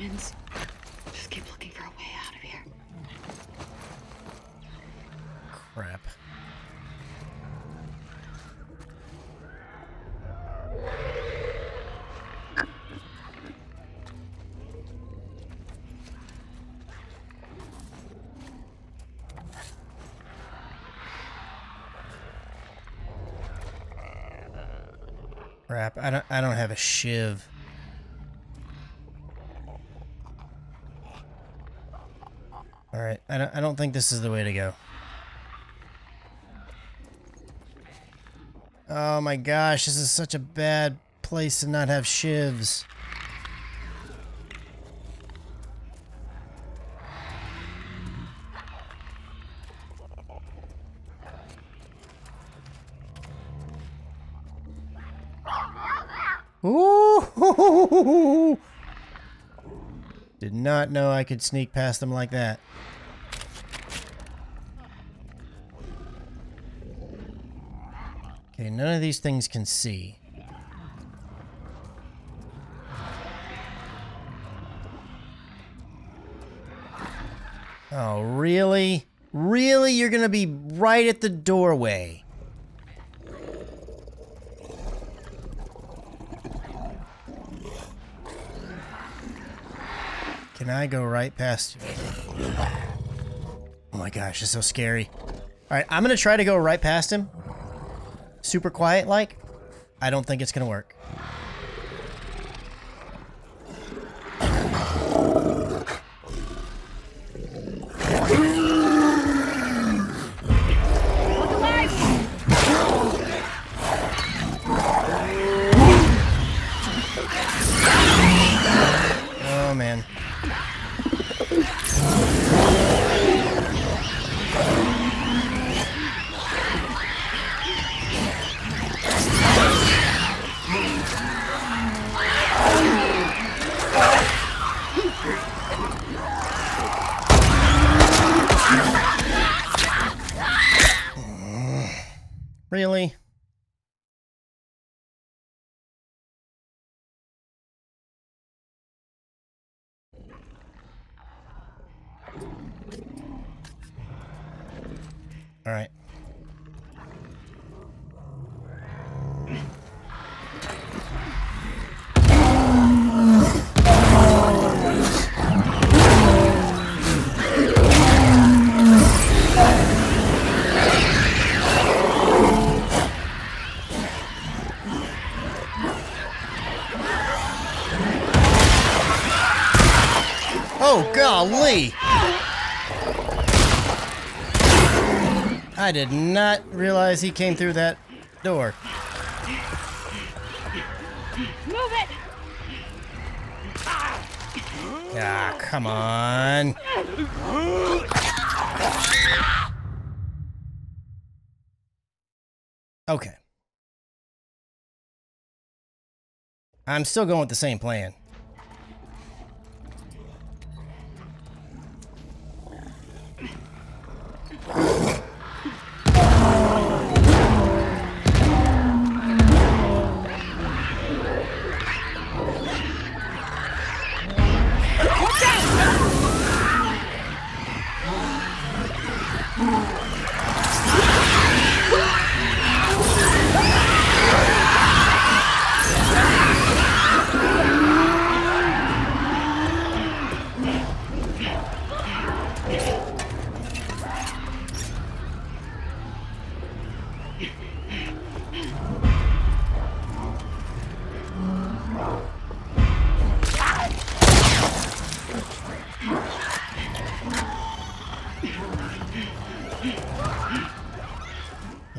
humans. Just keep looking for a way out of here. Crap. Crap, I don't have a shiv. All right, I don't think this is the way to go. Oh my gosh, this is such a bad place to not have shivs. Ooh! Did not know I could sneak past them like that. Okay, none of these things can see. Oh, really? Really? You're gonna be right at the doorway. Can I go right past you? Oh my gosh, it's so scary. Alright, I'm gonna try to go right past him. Super quiet like. I don't think it's gonna work. Really? All right. I did not realize he came through that door. Move it! Ah, come on. Okay. I'm still going with the same plan.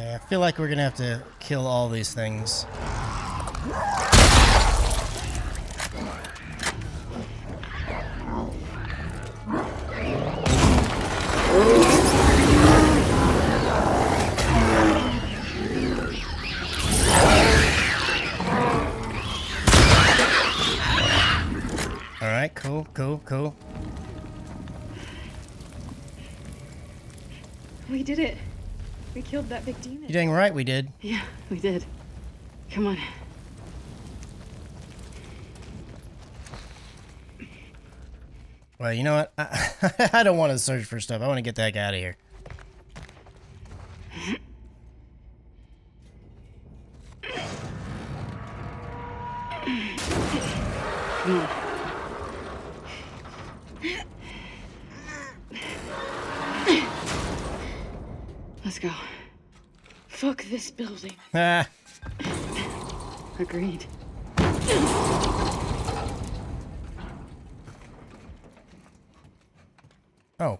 I feel like we're gonna have to kill all these things. Alright, cool, cool, cool. We did it. We killed that big demon. You're dang right we did. Yeah, we did. Come on. Well, you know what? I don't want to search for stuff. I want to get the heck out of here. Let's go. Fuck this building. Ah. Agreed. Oh.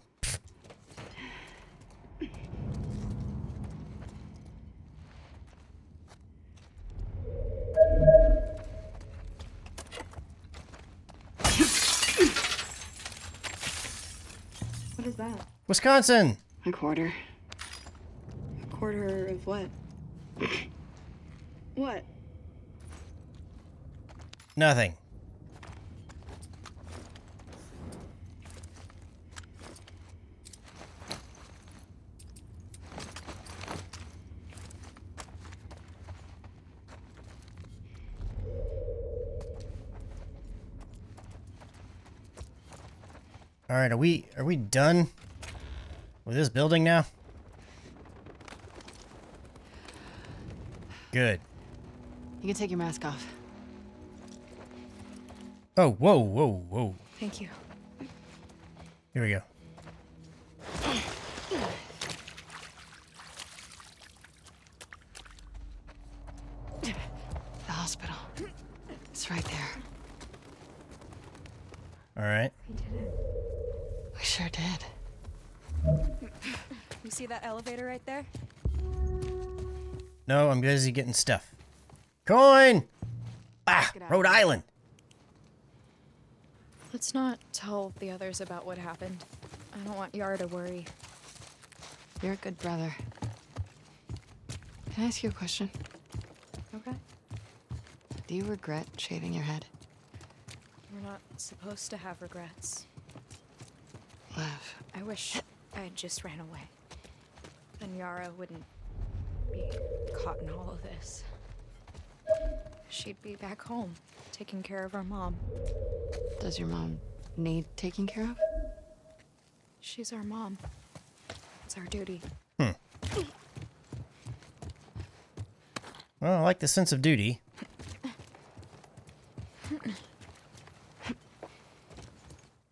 What is that? Wisconsin. A quarter. A quarter of what? What? Nothing. All right, are we done with this building now? Good. You can take your mask off. Oh, whoa, whoa, whoa. Thank you. Here we go. The hospital. It's right there. All right. We did it. We sure did. You see that elevator right there? No, I'm busy getting stuff. Coin! Ah, Rhode Island. Let's not tell the others about what happened. I don't want Yara to worry. You're a good brother. Can I ask you a question? Okay. Do you regret shaving your head? We're not supposed to have regrets. Love. I wish I had just ran away. Then Yara wouldn't be caught in all of this. She'd be back home, taking care of her mom. Does your mom need taking care of? She's our mom. It's our duty. Hmm. Well, I like the sense of duty.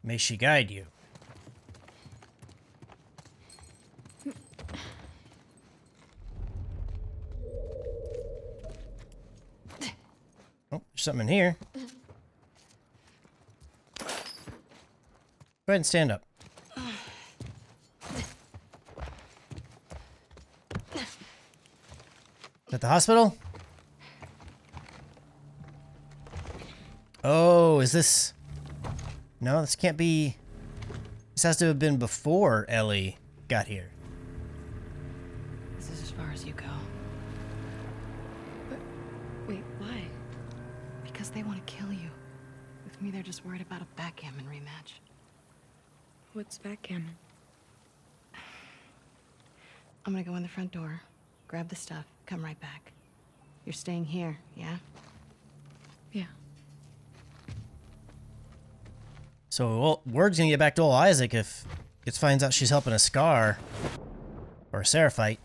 May she guide you. Something in here. Go ahead and stand up. Is that the hospital? Oh, is this? No, this can't be. This has to have been before Ellie got here. This is as far as you go. They want to kill you. With me, they're just worried about a backgammon rematch. What's backgammon? I'm gonna go in the front door, grab the stuff, come right back. You're staying here, yeah? Yeah. So, well, word's gonna get back to old Isaac if it finds out she's helping a Scar or a Seraphite.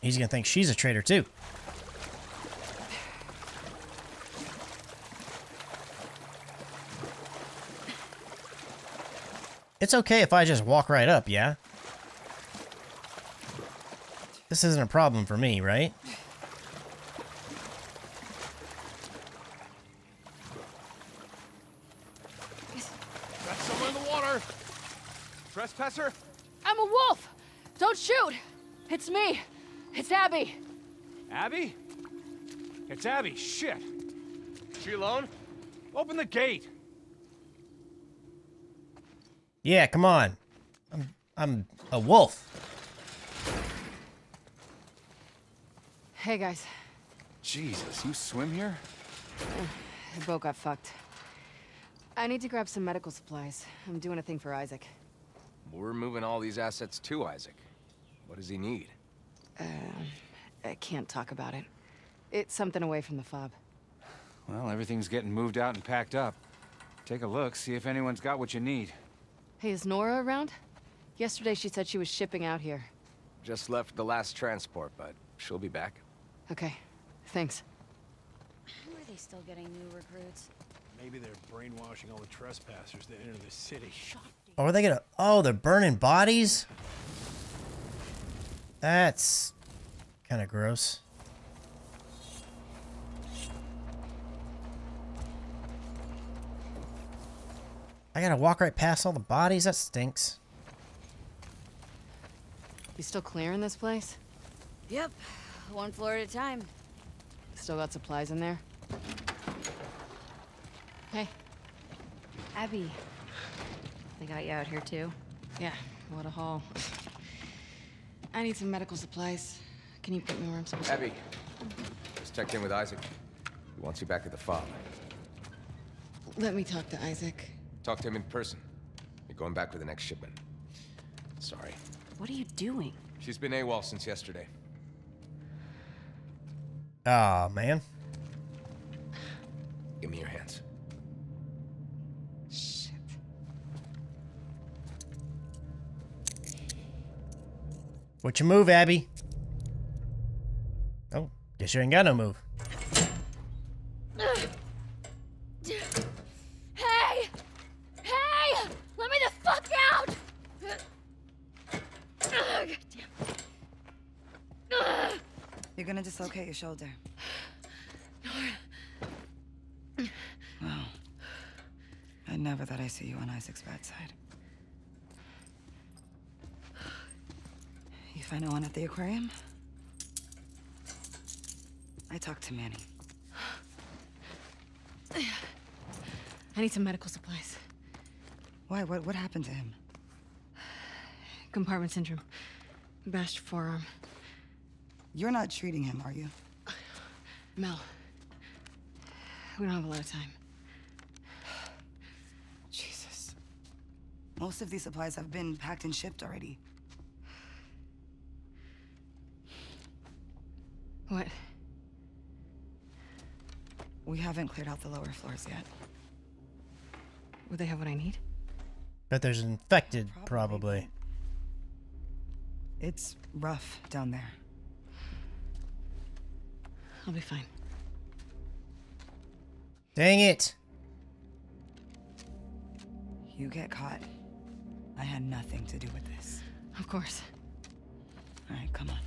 He's gonna think she's a traitor too. It's okay if I just walk right up, yeah? This isn't a problem for me, right? Got someone in the water! Trespasser? I'm a wolf! Don't shoot! It's me! It's Abby! Abby? It's Abby, shit! She alone? Open the gate! Yeah, come on. I'm a wolf. Hey, guys. Jesus, you swim here? The boat got fucked. I need to grab some medical supplies. I'm doing a thing for Isaac. We're moving all these assets to Isaac. What does he need? I can't talk about it. It's something away from the fob. Well, everything's getting moved out and packed up. Take a look, see if anyone's got what you need. Hey, is Nora around? Yesterday she said she was shipping out here. Just left the last transport, but she'll be back. Okay, thanks. How are they still getting new recruits? Maybe they're brainwashing all the trespassers that enter the city. Oh, are they gonna... Oh, they're burning bodies? That's... kind of gross. I gotta walk right past all the bodies? That stinks. You still clearing this place? Yep. One floor at a time. Still got supplies in there? Hey. Abby. They got you out here too? Yeah, what a haul. I need some medical supplies. Can you put me where I'm supposed to? Abby, just checked in with Isaac. He wants you back at the farm. Let me talk to Isaac. Talk to him in person. You're going back with the next shipment. Sorry. What are you doing? She's been AWOL since yesterday. Ah, man. Give me your hands. Shit. What's your move, Abby? Oh, guess you ain't got no move. Dislocate your shoulder. Nora. Wow. I never thought I'd see you on Isaac's bad side. You find Owen at the aquarium? I talked to Manny. I need some medical supplies. Why? What happened to him? Compartment syndrome. Bashed forearm. You're not treating him, are you? Mel, we don't have a lot of time. Jesus. Most of these supplies have been packed and shipped already. What? We haven't cleared out the lower floors yet. Would they have what I need? Bet there's infected, probably. It's rough down there. I'll be fine. Dang it! You get caught. I had nothing to do with this. Of course. All right, come on.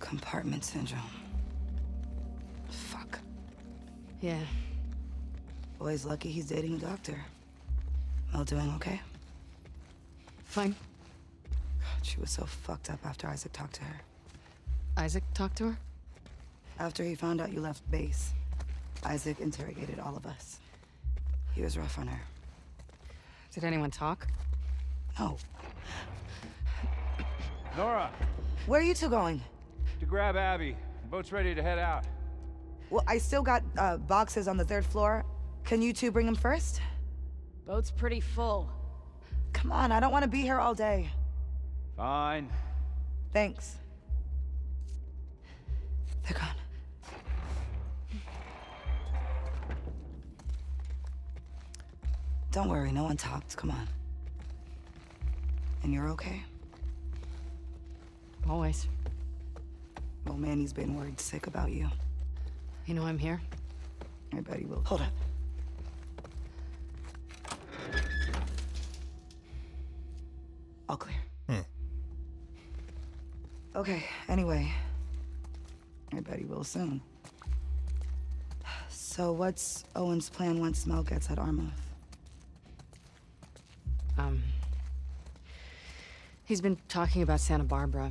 Compartment syndrome. Fuck. Yeah. Boy's lucky he's dating a doctor. Mel doing okay? Fine. She was so fucked up after Isaac talked to her. Isaac talked to her? After he found out you left base, Isaac interrogated all of us. He was rough on her. Did anyone talk? No. Nora! Where are you two going? To grab Abby. The boat's ready to head out. Well, I still got boxes on the third floor. Can you two bring them first? Boat's pretty full. Come on, I don't want to be here all day. Fine. Thanks. They're gone. Don't worry, no one talked. Come on. And you're okay? Always. Well, Manny's been worried sick about you. You know I'm here? I bet he will. Hold up. All clear. Okay, anyway. I bet he will soon. So what's Owen's plan once Mel gets at Armouth? He's been talking about Santa Barbara.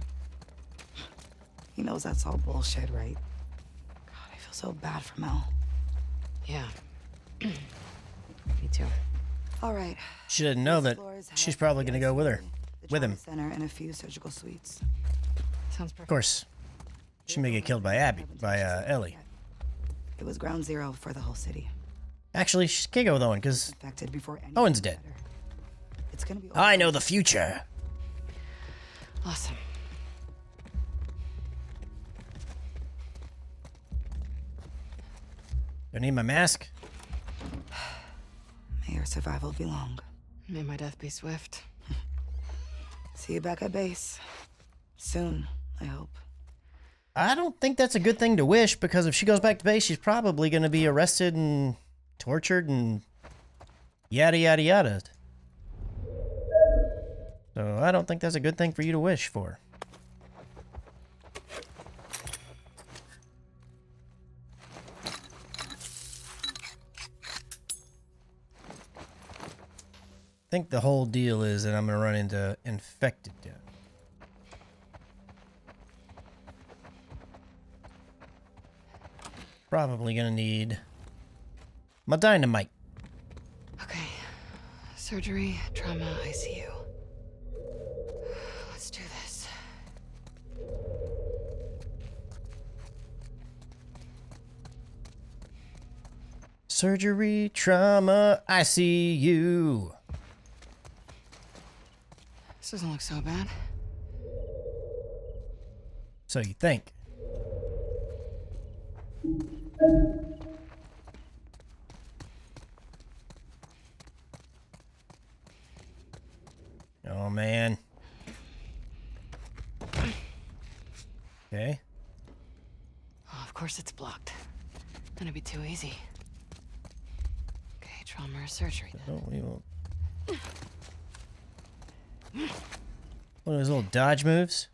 He knows that's all bullshit, right? God, I feel so bad for Mel. Yeah. Me too. All right. She didn't know that she's probably gonna go with her. With him. Center and a few surgical suites. Of course, she may get killed by Abby, by Ellie. It was ground zero for the whole city. Actually, she can't go with Owen because Owen's dead. It's gonna be. I know the future. Awesome. Do I need my mask? May your survival be long. May my death be swift. See you back at base. Soon, I hope. I don't think that's a good thing to wish, because if she goes back to base, she's probably going to be arrested and tortured and yada yada yada. So I don't think that's a good thing for you to wish for. I think the whole deal is that I'm going to run into infected death. Probably going to need my dynamite. Okay. Surgery, trauma, ICU. Let's do this. Surgery, trauma, ICU. This doesn't look so bad. So you think. Oh, man. Okay. Oh, of course it's blocked. Gonna be too easy. Okay, trauma or surgery then. Oh, we won't. One of those little dodge moves.